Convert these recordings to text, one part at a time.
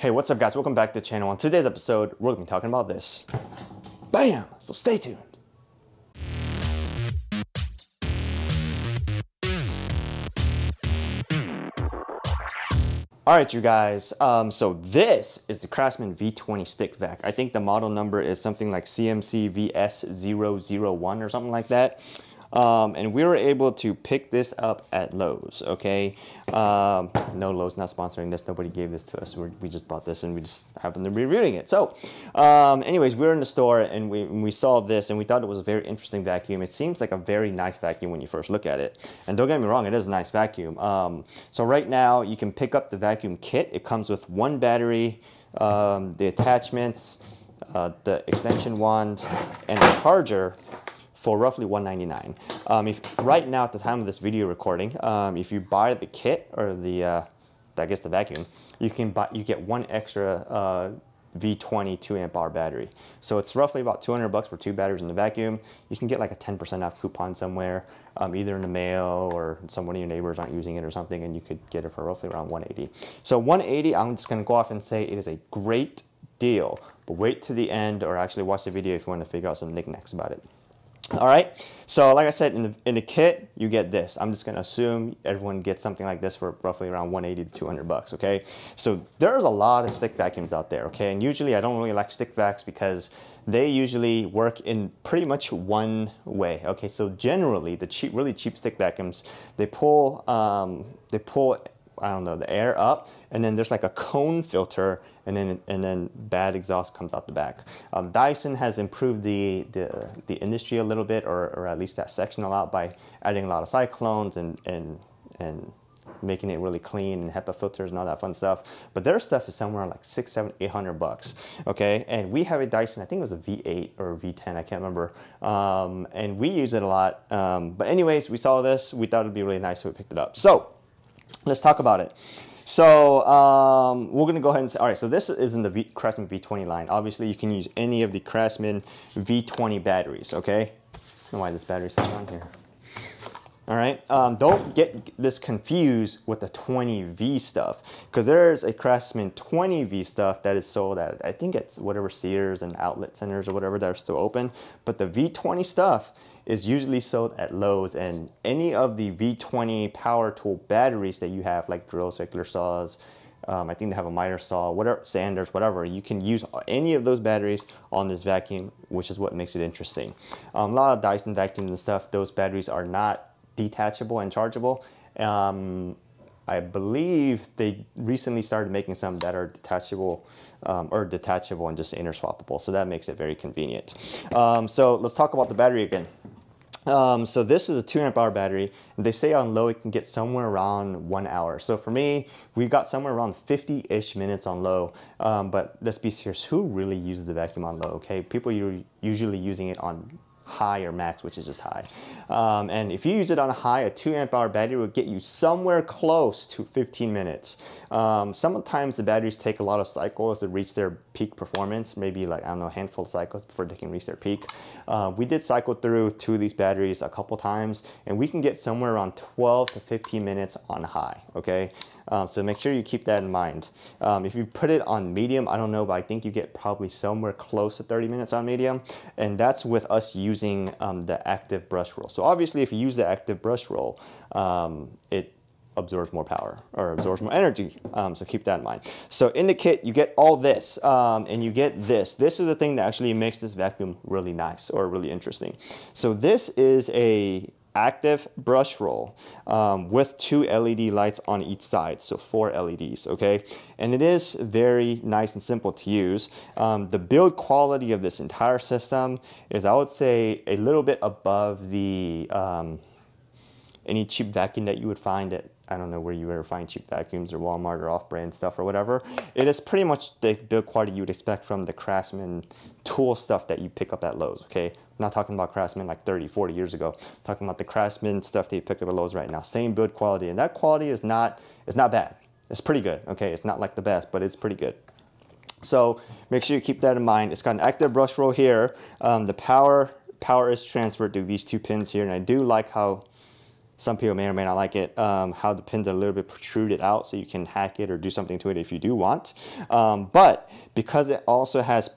Hey, what's up guys? Welcome back to the channel. On today's episode, we're gonna be talking about this. Bam! So stay tuned. All right, you guys, so this is the Craftsman V20 stick vac. I think the model number is something like CMC VS001 or something like that. And we were able to pick this up at Lowe's, okay? No, Lowe's not sponsoring this. Nobody gave this to us. We just bought this and we just happened to be reviewing it. So anyways, we were in the store and we saw this and we thought it was a very interesting vacuum. It seems like a very nice vacuum when you first look at it. And don't get me wrong, it is a nice vacuum. So right now you can pick up the vacuum kit. It comes with one battery, the attachments, the extension wand, and the charger for roughly $199. If right now at the time of this video recording, if you buy the kit or the, I guess the vacuum, you get one extra V20 2Ah battery. So it's roughly about 200 bucks for two batteries in the vacuum. You can get like a 10% off coupon somewhere, either in the mail or someone of your neighbors aren't using it or something, and you could get it for roughly around 180. So 180, I'm just gonna go off and say it is a great deal, but wait to the end or actually watch the video if you wanna figure out some knickknacks about it. All right, so like I said, in the kit, you get this. I'm just gonna assume everyone gets something like this for roughly around 180 to 200 bucks, okay? So there's a lot of stick vacuums out there, okay? And usually I don't really like stick vacs because they usually work in pretty much one way, okay? So generally, the really cheap stick vacuums, they pull, I don't know, the air up, and then there's like a cone filter, and then bad exhaust comes out the back. Dyson has improved the industry a little bit, or at least that section a lot, by adding a lot of cyclones and making it really clean and HEPA filters and all that fun stuff. But their stuff is somewhere like $600, $700, $800, okay? And we have a Dyson, I think it was a V8 or a V10, I can't remember. And we use it a lot. But anyways, we saw this, we thought it'd be really nice, so we picked it up. So let's talk about it. So we're gonna go ahead and say, all right, so this is in the Craftsman V20 line. Obviously you can use any of the Craftsman V20 batteries, okay? I don't know why this battery's not on here. All right, don't get this confused with the 20V stuff, because there's a Craftsman 20V stuff that is sold at, I think it's whatever Sears and outlet centers or whatever that are still open, but the V20 stuff is usually sold at Lowe's, and any of the V20 power tool batteries that you have, like drills, circular saws, I think they have a miter saw, whatever, sanders, whatever. You can use any of those batteries on this vacuum, which is what makes it interesting. A lot of Dyson vacuums and stuff, those batteries are not detachable and chargeable. I believe they recently started making some that are detachable and just interswappable. So that makes it very convenient. So let's talk about the battery again. So this is a 2Ah battery. They say on Lowe's it can get somewhere around 1 hour. So for me, we got somewhere around 50-ish minutes on Lowe's. But let's be serious, who really uses the vacuum on Lowe's? Okay, people are usually using it on high or max, which is just high. And if you use it on a high, a 2Ah battery will get you somewhere close to 15 minutes. Sometimes the batteries take a lot of cycles to reach their peak performance, maybe like, I don't know, a handful of cycles before they can reach their peak. We did cycle through two of these batteries a couple times, and we can get somewhere around 12 to 15 minutes on high, okay? So make sure you keep that in mind. If you put it on medium, I don't know, but I think you get probably somewhere close to 30 minutes on medium, and that's with us using the active brush roll. So obviously if you use the active brush roll, it absorbs more power or absorbs more energy, so keep that in mind. So in the kit, you get all this, and you get this. This is the thing that actually makes this vacuum really nice or really interesting. So this is a active brush roll with two LED lights on each side, so 4 LEDs, okay? And it is very nice and simple to use. The build quality of this entire system is, I would say, a little bit above the any cheap vacuum that you would find at, I don't know where you ever find cheap vacuums, or Walmart, or off-brand stuff or whatever. It is pretty much the build quality you would expect from the Craftsman tool stuff that you pick up at Lowe's, okay? Not talking about Craftsman like 30, 40 years ago. I'm talking about the Craftsman stuff that you pick up at Lowe's right now. Same build quality, and that quality is not bad. It's pretty good, okay? It's not like the best, but it's pretty good. So make sure you keep that in mind. It's got an active brush roll here. The power is transferred through these two pins here, and I do like how Some people may or may not like it, how the pins are a little bit protruded out, so you can hack it or do something to it if you do want. But because it also has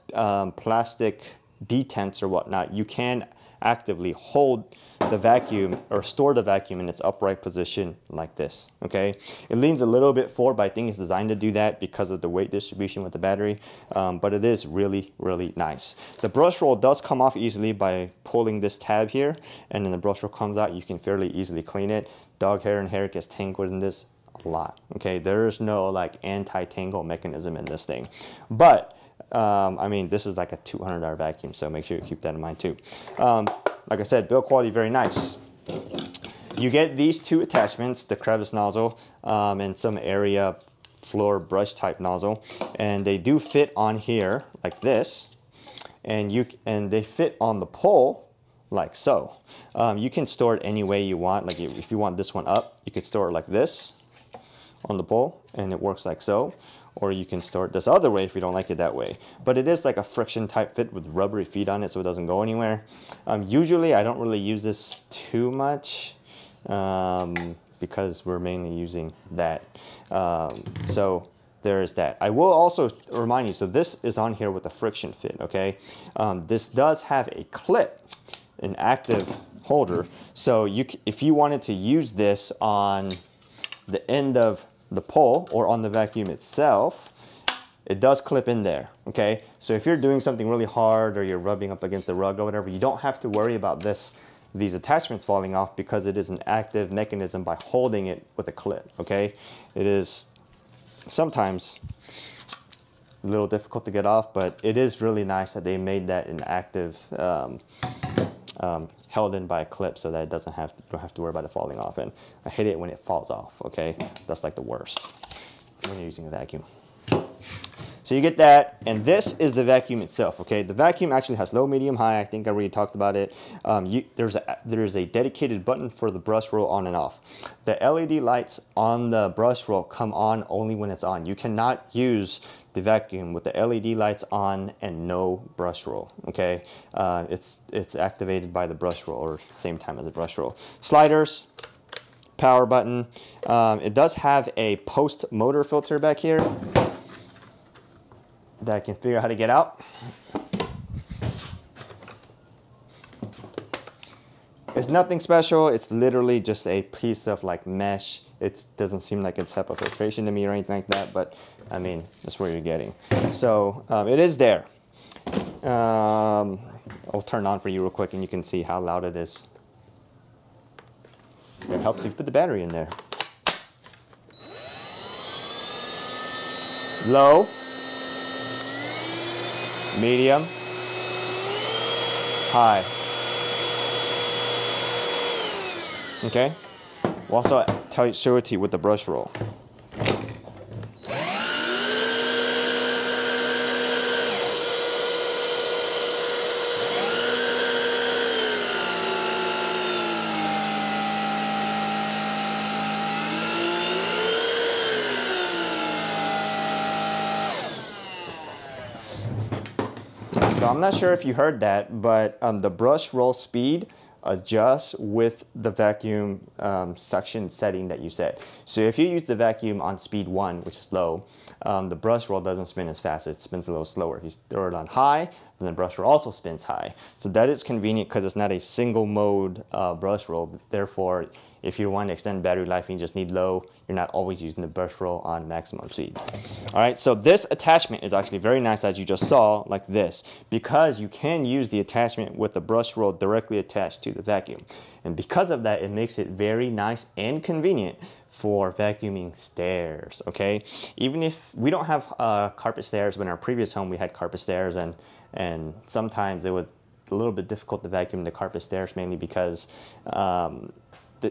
plastic detents or whatnot, you can actively hold the vacuum or store the vacuum in its upright position like this, okay? It leans a little bit forward, but I think it's designed to do that because of the weight distribution with the battery, but it is really, really nice. The brush roll does come off easily by pulling this tab here, and then the brush roll comes out. You can fairly easily clean it. Dog hair and hair gets tangled in this a lot, okay? There is no like anti-tangle mechanism in this thing, but I mean, this is like a $200 vacuum, so make sure you keep that in mind too. Like I said, build quality, very nice. You get these two attachments, the crevice nozzle and some area floor brush type nozzle. And they do fit on here like this. And they fit on the pole like so. You can store it any way you want. Like if you want this one up, you could store it like this on the pole and it works like so. Or you can store it this other way if you don't like it that way. But it is like a friction type fit with rubbery feet on it, so it doesn't go anywhere. Usually I don't really use this too much because we're mainly using that. So there is that. I will also remind you, so this is on here with a friction fit, okay? This does have a clip, an active holder. So you, if you wanted to use this on the end of the pole or on the vacuum itself, it does clip in there, okay? So if you're doing something really hard or you're rubbing up against the rug or whatever, you don't have to worry about these attachments falling off because it is an active mechanism by holding it with a clip, okay? It is sometimes a little difficult to get off, but it is really nice that they made that an active held in by a clip so that it doesn't have to, don't have to worry about it falling off. And I hate it when it falls off, okay? That's like the worst when you're using a vacuum. So you get that, and this is the vacuum itself, okay? The vacuum actually has low, medium, high. I think I already talked about it. There's a dedicated button for the brush roll on and off. The LED lights on the brush roll come on only when it's on. You cannot use the vacuum with the LED lights on and no brush roll, okay? It's activated by the brush roll or same time as the brush roll. Sliders. Power button. It does have a post motor filter back here that I can figure out how to get out. It's nothing special. It's literally just a piece of like mesh. It doesn't seem like it's HEPA filtration to me or anything like that, but I mean, that's where you're getting. So it is there. I'll turn on for you real quick and you can see how loud it is. It helps you put the battery in there. Low. Medium, high. Okay, we'll also show it to you with the brush roll. So I'm not sure if you heard that, but the brush roll speed adjusts with the vacuum suction setting that you set. So if you use the vacuum on speed 1, which is low, the brush roll doesn't spin as fast. It spins a little slower. If you throw it on high, then the brush roll also spins high. So that is convenient because it's not a single mode brush roll. Therefore, if you want to extend battery life and you just need low, you're not always using the brush roll on maximum speed. All right, so this attachment is actually very nice, as you just saw, like this, because you can use the attachment with the brush roll directly attached to the vacuum. And because of that, it makes it very nice and convenient for vacuuming stairs, okay? Even if we don't have carpet stairs, but in our previous home, we had carpet stairs, and sometimes it was a little bit difficult to vacuum the carpet stairs, mainly because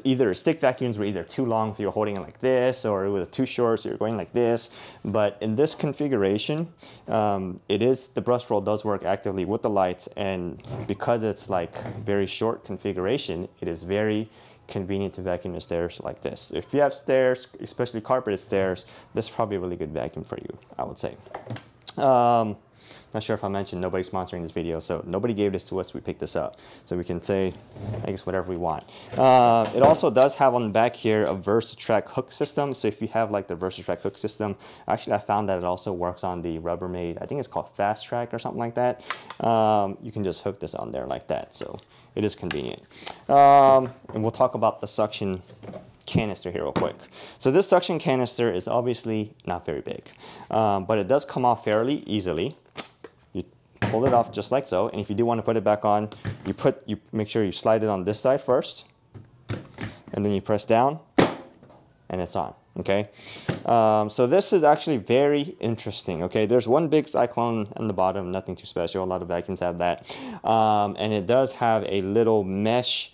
either stick vacuums were either too long, so you're holding it like this, or it was too short, so you're going like this. But in this configuration, the brush roll does work actively with the lights, and because it's like very short configuration, it is very convenient to vacuum the stairs like this. If you have stairs, especially carpeted stairs, this is probably a really good vacuum for you, I would say. Not sure if I mentioned nobody's sponsoring this video, so nobody gave this to us, we picked this up. So we can say, I guess, whatever we want. It also does have on the back here a Versatrack hook system. So if you have like the Versatrack hook system, actually I found that it also works on the Rubbermaid, I think it's called Fast Track or something like that. You can just hook this on there like that, so it is convenient. And we'll talk about the suction canister here real quick. So this suction canister is obviously not very big, but it does come off fairly easily. You pull it off just like so, and if you do want to put it back on, you make sure you slide it on this side first, and then you press down, and it's on. Okay, so this is actually very interesting. Okay, there's one big cyclone on the bottom, nothing too special. A lot of vacuums have that, and it does have a little mesh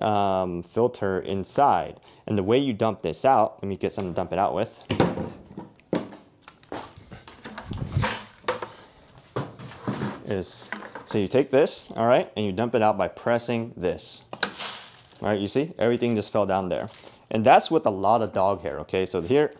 filter inside. And the way you dump this out, let me get something to dump it out with. So you take this, all right, and you dump it out by pressing this. All right, you see, everything just fell down there. And that's with a lot of dog hair, okay? So here's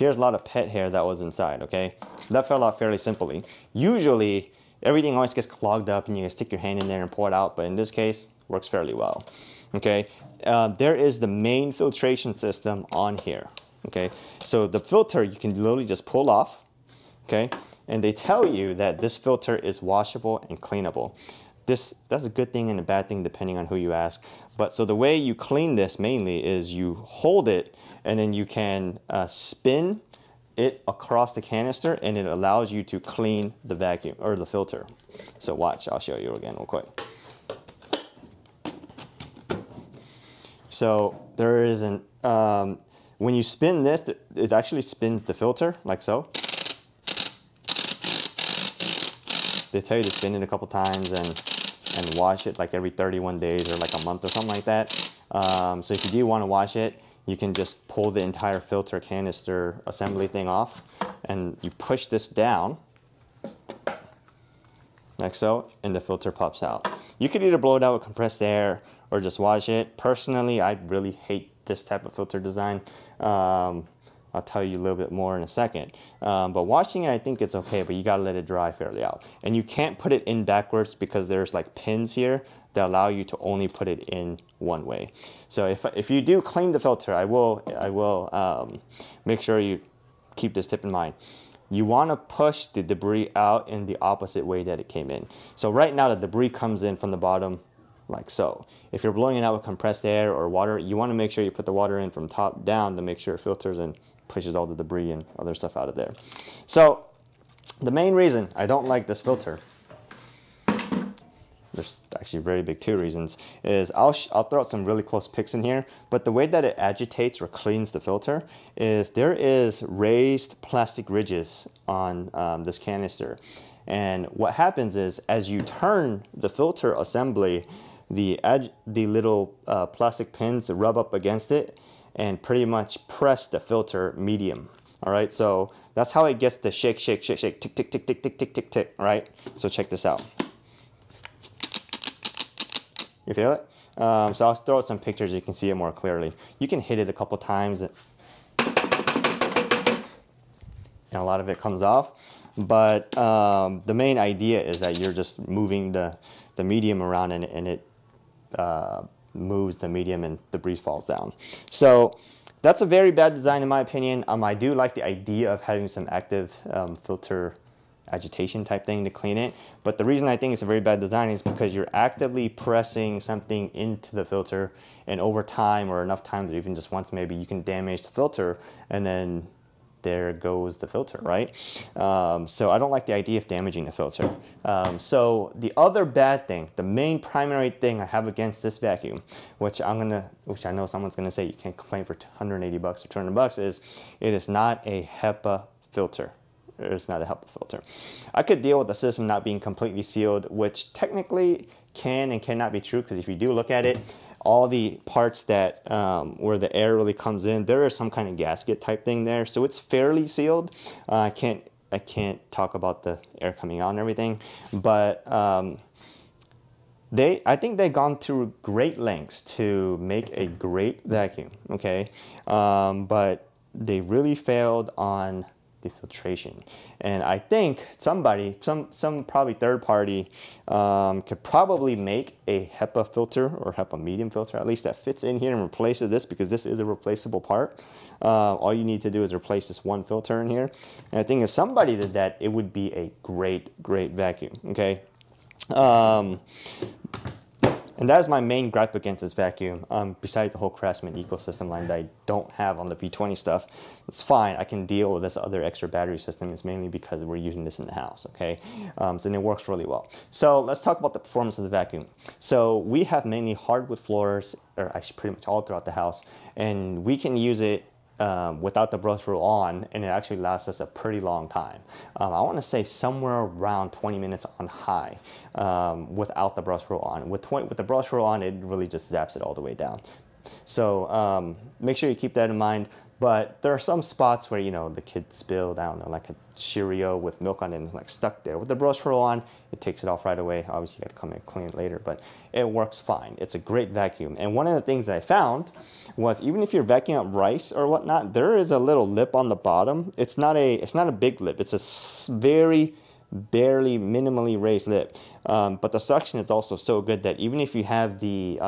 a lot of pet hair that was inside, okay? So that fell out fairly simply. Usually, everything always gets clogged up and you can stick your hand in there and pour it out, but in this case, works fairly well, okay? There is the main filtration system on here, okay? So the filter you can literally just pull off, okay? And they tell you that this filter is washable and cleanable. That's a good thing and a bad thing depending on who you ask. But so the way you clean this mainly is you hold it and then you can spin it across the canister and it allows you to clean the vacuum or the filter. So watch, I'll show you again real quick. So there is an, when you spin this, it actually spins the filter like so. They tell you to spin it a couple times and wash it like every 31 days or like a month or something like that. So if you do want to wash it, you can just pull the entire filter canister assembly thing off and you push this down like so, and the filter pops out. You could either blow it out with compressed air or just wash it. Personally, I really hate this type of filter design. I'll tell you a little bit more in a second. But washing it, I think it's okay, but you gotta let it dry fairly out. And you can't put it in backwards because there's like pins here that allow you to only put it in one way. So if you do clean the filter, I will make sure you keep this tip in mind. You wanna push the debris out in the opposite way that it came in. So right now the debris comes in from the bottom like so. If you're blowing it out with compressed air or water, you wanna make sure you put the water in from top down to make sure it filters and pushes all the debris and other stuff out of there. So the main reason I don't like this filter, there's actually very big two reasons, is I'll throw out some really close pics in here, but the way that it agitates or cleans the filter is there is raised plastic ridges on this canister. And what happens is as you turn the filter assembly, the little plastic pins rub up against it and pretty much press the filter medium. All right, so that's how it gets the shake, shake, shake, shake, tick, tick, tick, tick, tick, tick, tick, tick, right? So check this out. You feel it? So I'll throw out some pictures so you can see it more clearly. You can hit it a couple times and a lot of it comes off. But the main idea is that you're just moving the medium around and it moves the medium and debris falls down. So that's a very bad design in my opinion. I do like the idea of having some active filter agitation type thing to clean it. But the reason I think it's a very bad design is because you're actively pressing something into the filter, and over time or enough time that even just once maybe you can damage the filter and then there goes the filter, right? So I don't like the idea of damaging the filter. So the other bad thing, the main primary thing I have against this vacuum, which I know someone's gonna say you can't complain for 180 bucks or 200 bucks, is it is not a HEPA filter. It's not a HEPA filter. I could deal with the system not being completely sealed, which technically can and cannot be true, because if you do look at it, all the parts that where the air really comes in, there is some kind of gasket type thing there, so it's fairly sealed. I can't talk about the air coming out and everything, but I think they've gone through great lengths to make a great vacuum, okay? But they really failed on the filtration. And I think somebody, some probably third party could probably make a HEPA filter or HEPA medium filter, at least that fits in here and replaces this, because this is a replaceable part. All you need to do is replace this one filter in here. And I think if somebody did that, it would be a great, great vacuum, okay? And that is my main gripe against this vacuum, besides the whole Craftsman ecosystem line that I don't have on the V20 stuff. It's fine, I can deal with this other extra battery system. It's mainly because we're using this in the house, okay? And it works really well. So let's talk about the performance of the vacuum. So we have mainly hardwood floors, or actually pretty much all throughout the house, and we can use it without the brush roll on, and it actually lasts us a pretty long time. I want to say somewhere around 20 minutes on high without the brush roll on. With the brush roll on, it really just zaps it all the way down. So make sure you keep that in mind. But there are some spots where, you know, the kids spilled, I don't know, like a Cheerio with milk on it and it's like stuck there. With the brush roll on, it takes it off right away. Obviously, you gotta come and clean it later, but it works fine. It's a great vacuum. And one of the things that I found was, even if you're vacuuming up rice or whatnot, there is a little lip on the bottom. It's not a big lip. It's a very barely minimally raised lip. But the suction is also so good that even if you have the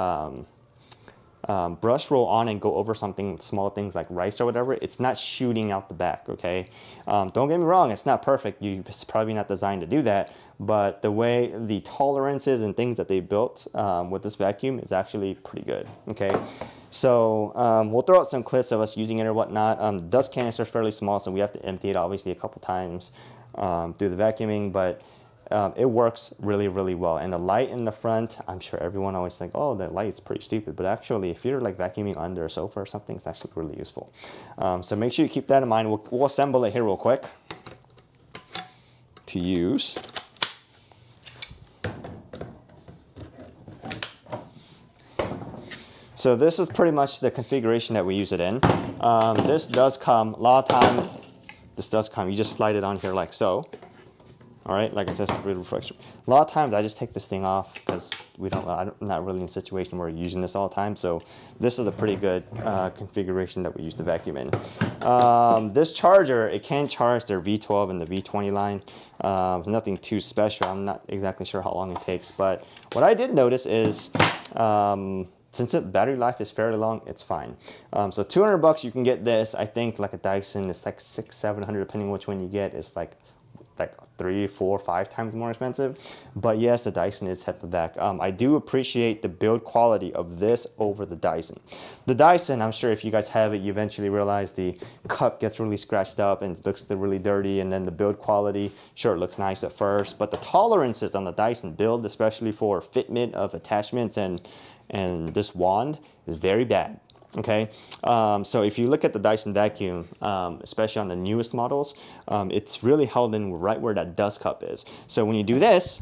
brush roll on and go over something, small things like rice or whatever, it's not shooting out the back, okay? Don't get me wrong, it's not perfect. It's probably not designed to do that, but the way the tolerances and things that they built with this vacuum is actually pretty good, okay? So we'll throw out some clips of us using it or whatnot. Dust canister is fairly small, so we have to empty it obviously a couple times through the vacuuming, but it works really, really well. And the light in the front, I'm sure everyone always think, oh, that light's pretty stupid. But actually, if you're like vacuuming under a sofa or something, it's actually really useful. So make sure you keep that in mind. We'll assemble it here real quick to use. So this is pretty much the configuration that we use it in. This does come, a lot of time, this does come, you just slide it on here like so. All right, like I said, it's really reflection. A lot of times I just take this thing off because I'm not really in a situation where we're using this all the time. So this is a pretty good configuration that we use the vacuum in. This charger, it can charge their V12 and the V20 line. Nothing too special. I'm not exactly sure how long it takes, but what I did notice is since the battery life is fairly long, it's fine. So 200 bucks, you can get this. I think like a Dyson, it's like 600, 700, depending which one you get. It's like 3, 4, 5 times more expensive. But yes, the Dyson is HEPA vac. I do appreciate the build quality of this over the Dyson. The Dyson, I'm sure if you guys have it, you eventually realize the cup gets really scratched up and it looks really dirty, and then the build quality, sure, it looks nice at first, but the tolerances on the Dyson build, especially for fitment of attachments and this wand, is very bad. Okay, so if you look at the Dyson vacuum, especially on the newest models, it's really held in right where that dust cup is. So when you do this,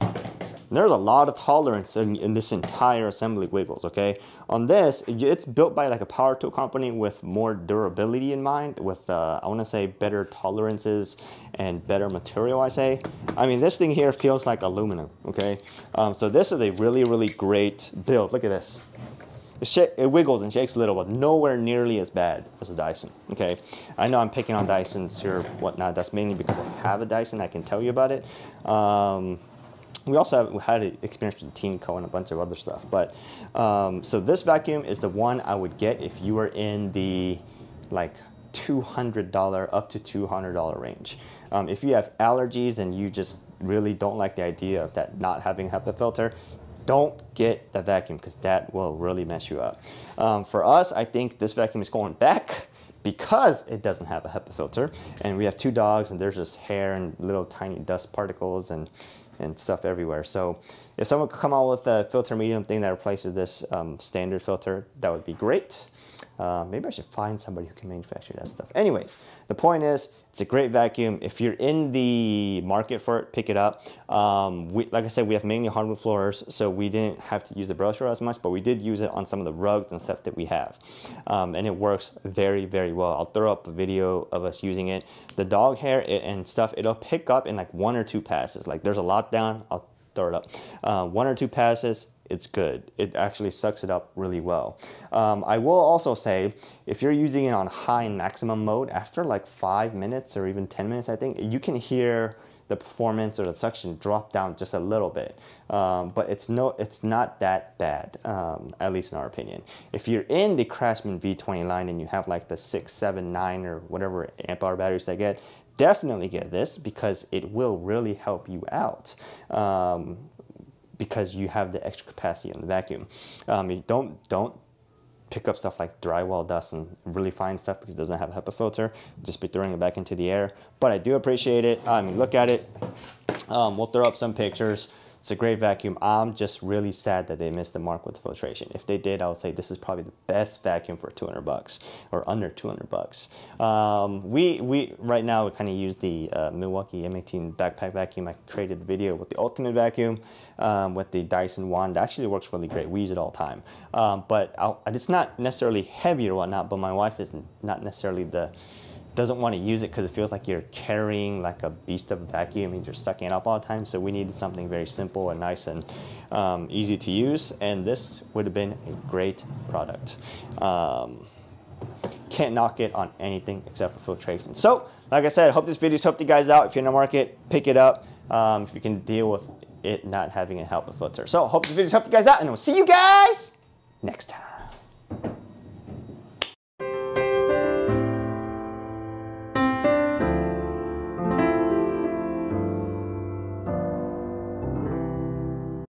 there's a lot of tolerance in this entire assembly wiggles, okay? On this, it's built by like a power tool company with more durability in mind, with, I wanna say, better tolerances and better material, I say. I mean, this thing here feels like aluminum, okay? So this is a really, really great build. Look at this. It wiggles and shakes a little, but nowhere nearly as bad as a Dyson, okay? I know I'm picking on Dysons or whatnot. That's mainly because I have a Dyson. I can tell you about it. We also had an experience with Tineco and a bunch of other stuff. But so this vacuum is the one I would get if you were in the like $200 up to $200 range. If you have allergies and you just really don't like the idea of that not having a HEPA filter, don't get the vacuum because that will really mess you up. For us, I think this vacuum is going back because it doesn't have a HEPA filter, and we have 2 dogs, and there's just hair and little tiny dust particles and stuff everywhere. So if someone could come out with a filter medium thing that replaces this standard filter, that would be great. Maybe I should find somebody who can manufacture that stuff. Anyways, the point is, it's a great vacuum. If you're in the market for it, pick it up. Like I said, we have mainly hardwood floors, so we didn't have to use the brush roll as much, but we did use it on some of the rugs and stuff that we have. And it works very, very well. I'll throw up a video of us using it. The dog hair and stuff, it'll pick up in like 1 or 2 passes. Like there's a lot down, I'll throw it up. 1 or 2 passes. it's good. It actually sucks it up really well. I will also say, if you're using it on high maximum mode, after like 5 minutes or even 10 minutes, I think, you can hear the performance or the suction drop down just a little bit, but it's not that bad, at least in our opinion. If you're in the Craftsman V20 line and you have like the 6, 7, 9 or whatever amp hour batteries they get, definitely get this because it will really help you out, because you have the extra capacity on the vacuum. You don't pick up stuff like drywall dust and really fine stuff because it doesn't have a HEPA filter. Just be throwing it back into the air. But I do appreciate it. I mean, look at it. We'll throw up some pictures. It's a great vacuum. I'm just really sad that they missed the mark with the filtration. If they did, I would say this is probably the best vacuum for 200 bucks or under 200 bucks. We right now, we kind of use the Milwaukee M18 backpack vacuum. I created a video with the ultimate vacuum, with the Dyson wand. It actually works really great. We use it all the time. But it's not necessarily heavy or whatnot, but my wife is not necessarily doesn't want to use it because it feels like you're carrying like a beast of a vacuum and you're sucking it up all the time. So we needed something very simple and nice and easy to use. And this would have been a great product. Can't knock it on anything except for filtration. So like I said, I hope this video's helped you guys out. If you're in the market, pick it up. If you can deal with it not having a HEPA filter. So hope this video's helped you guys out, and we'll see you guys next time.